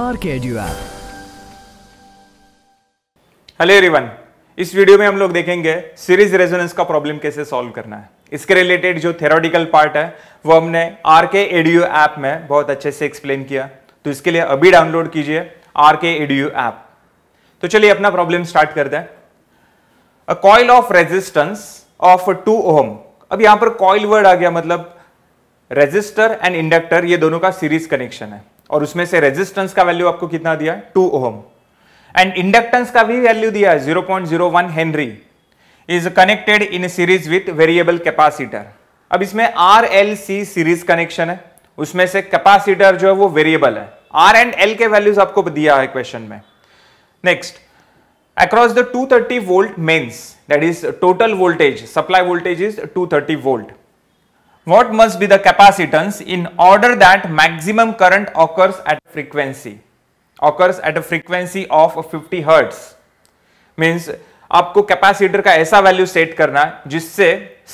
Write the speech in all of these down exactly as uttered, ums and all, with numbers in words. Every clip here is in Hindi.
Are K edu app. Hello everyone, इस वीडियो में हम लोग देखेंगे सीरीज रेजोनेंस का प्रॉब्लम कैसे सॉल्व करना है। इसके रिलेटेड जो थ्योरेटिकल पार्ट है वो हमने आर के एडू ऐप में बहुत अच्छे से एक्सप्लेन किया, तो इसके लिए अभी डाउनलोड कीजिए आर के एडू ऐप। तो चलिए अपना प्रॉब्लम स्टार्ट करते हैं। A coil of resistance of two ohm. अब यहां पर कॉइल वर्ड आ गया, मतलब रेजिस्टर एंड इंडक्टर ये दोनों का सीरीज कनेक्शन है, और उसमें से रेजिस्टेंस का वैल्यू आपको कितना दिया है टू ओम, एंड इंडक्टेंस का भी वैल्यू दिया है zero point zero one henry. Is connected in series with variable capacitor. अब इसमें R L C series connection है, उसमें से कैपेसिटर जो है वो वेरिएबल है। आर एंड एल के वैल्यूज आपको दिया है क्वेश्चन में। Next, across the two thirty volt mains, that is total voltage, supply voltage is two thirty volt. What must be the capacitance in order that maximum current occurs at frequency occurs at a frequency of fifty hertz? Means आपको कैपेसिटर का ऐसा वैल्यू सेट करना है जिससे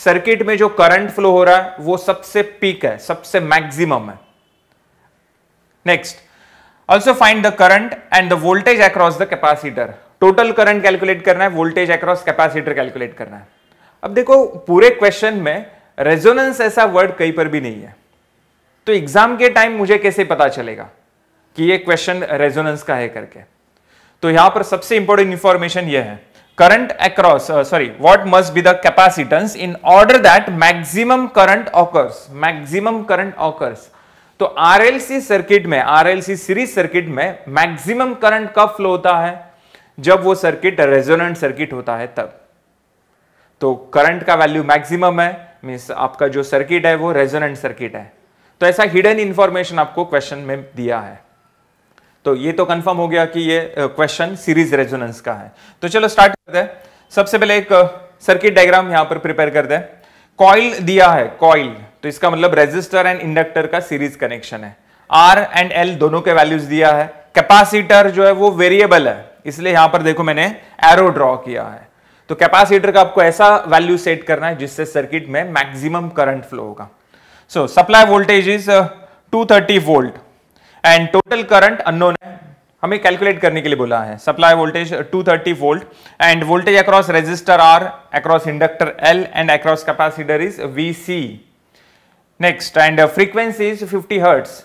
सर्किट में जो करंट फ्लो हो रहा है वो सबसे पीक है, सबसे मैक्सिमम है। Next, also find the current and the voltage across the capacitor. Total current calculate करना है, वोल्टेज अक्रॉस कैपेसिटर कैलकुलेट करना है। अब देखो पूरे क्वेश्चन में रेजोनेंस ऐसा वर्ड कहीं पर भी नहीं है, तो एग्जाम के टाइम मुझे कैसे पता चलेगा कि ये क्वेश्चन रेजोनेंस का है करके? तो यहां पर सबसे इंपॉर्टेंट इंफॉर्मेशन ये है, current across, sorry, what must be the capacitance in order that maximum current occurs, maximum current occurs. तो आरएलसी सर्किट में, आरएलसी सीरीज सर्किट में मैक्सिमम करंट कब फ्लो होता है? जब वो सर्किट रेजोनेंट सर्किट होता है तब। तो करंट का वैल्यू मैक्सिमम है, मीन्स आपका जो सर्किट है वो रेजोनेंट सर्किट है। तो ऐसा हिडन इंफॉर्मेशन आपको क्वेश्चन में दिया है। तो ये तो कंफर्म हो गया कि ये क्वेश्चन सीरीज रेजोनेंस का है। तो चलो स्टार्ट करते हैं। सबसे पहले एक सर्किट डायग्राम यहां पर प्रिपेयर करते हैं। कॉइल दिया है, कॉइल, तो इसका मतलब रेजिस्टर एंड इंडक्टर का सीरीज कनेक्शन है। आर एंड एल दोनों के वैल्यूज दिया है। कैपेसिटर जो है वो वेरिएबल है, इसलिए यहां पर देखो मैंने एरो ड्रॉ किया है। तो कैपेसिटर का आपको ऐसा वैल्यू सेट करना है जिससे सर्किट में मैक्सिमम करंट फ्लो होगा। So supply voltage is two thirty volt and total current unknown है, हमें कैलकुलेट करने के लिए बोला है। Supply voltage two thirty volt and voltage across resistor R, across inductor L and across capacitor is V C. Next, and frequency is fifty hertz.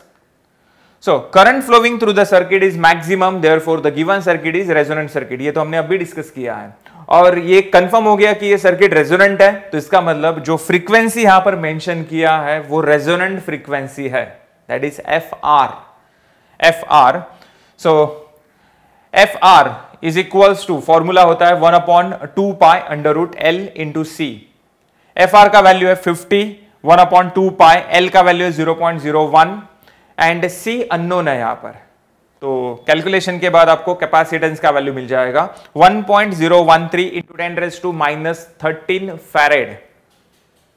So current flowing through the circuit is maximum, therefore the given circuit is resonant circuit. ये तो हमने अभी डिस्कस किया है, और ये कंफर्म हो गया कि ये सर्किट रेजोनेंट है। तो इसका मतलब जो फ्रीक्वेंसी यहां पर मेंशन किया है वो रेजोनेंट फ्रीक्वेंसी है, that is F R, F R. So F R is equals to, formula होता है one upon two pi under root L into C. F R का वैल्यू है fifty, one upon two pi, L का वैल्यू है zero point zero one, and C unknown है यहां पर। तो कैलकुलेशन के बाद आपको कैपेसिटेंस का वैल्यू मिल जाएगा one point zero one three into ten raise to minus thirteen farad.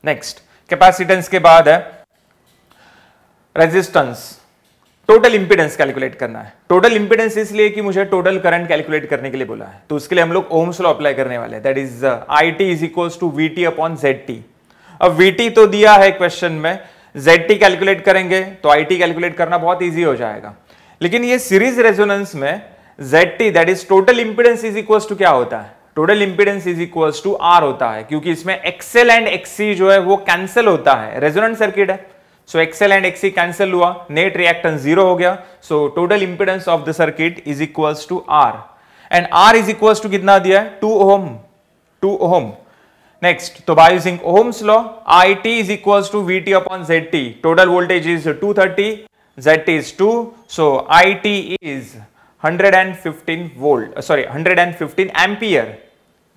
Next, capacitance के बाद है रेजिस्टेंस। टोटल इंपीडेंस कैलकुलेट करना है। टोटल इंपीडेंस इसलिए कि मुझे टोटल करंट कैलकुलेट करने के लिए बोला है, तो उसके लिए हम लोग ओम्स लॉ अप्लाई करने वाले हैं, that is I T is equals to V T upon Z T. अब वी टी तो दिया है क्वेश्चन में, जेड टी कैलकुलेट करेंगे तो आई टी कैलकुलेट करना बहुत ईजी हो जाएगा। लेकिन ये सीरीज रेजोनेंस में Z T, that is total impedance is equals to क्या होता है? Total impedance is equals to R होता है, क्योंकि इसमें X L and X C जो है वो कैंसिल होता है, रेजोनेंट सर्किट है। So X L and X C cancel हुआ, नेट रिएक्टेंस जीरो हो गया। So total impedance of the circuit is equals to R, and R is equals to कितना दिया है two ohm two ohm. Next, तो by using ohm's law I T is equals to V T upon Z T. Total voltage is two thirty, Z T is two, so I T is one hundred fifteen volt, sorry one hundred fifteen ampere.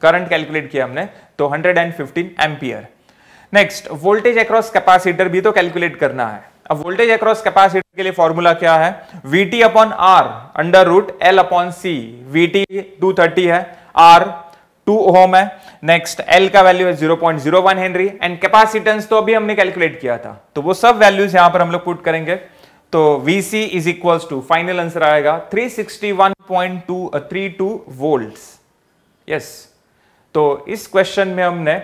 Current calculate किया हमने, तो one hundred fifteen ampere. Next, voltage across capacitor भी तो कैलकुलेट करना है। अब वोल्टेज अक्रॉस कैपेसिटर के लिए फॉर्मूला क्या है? V T upon R under root L upon C। V T two thirty है, R टू ओम है, नेक्स्ट L का वैल्यू है zero point zero one henry, and capacitance तो अभी हमने कैलकुलेट किया था, तो वो सब वैल्यूज यहां पर हम लोग पुट करेंगे। तो V C is equals to, final answer आएगा three sixty one point two three two volts. Yes, तो इस क्वेश्चन में हमने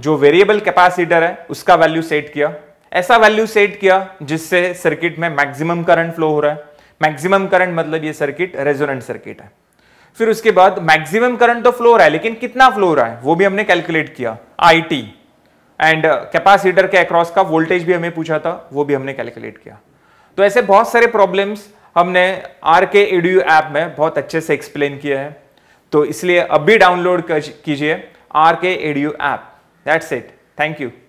जो वेरिएबल कैपेसिटर है उसका वैल्यू सेट किया, ऐसा वैल्यू सेट किया जिससे सर्किट में मैक्सिमम करंट फ्लो हो रहा है, मैक्सिमम करंट मतलब ये सर्किट रेजोनेंट सर्किट है। फिर उसके बाद मैक्सिमम करंट तो फ्लो रहा है, लेकिन कितना फ्लो रहा है वो भी हमने कैलकुलेट किया, आई टी एंड कैपेसिटर के अक्रॉस का वोल्टेज भी हमें पूछा था, वो भी हमने कैलकुलेट किया। तो ऐसे बहुत सारे प्रॉब्लम्स हमने आर के एडू ऐप में बहुत अच्छे से एक्सप्लेन किया है, तो इसलिए अब भी डाउनलोड कीजिए R K edu app. That's it, thank you.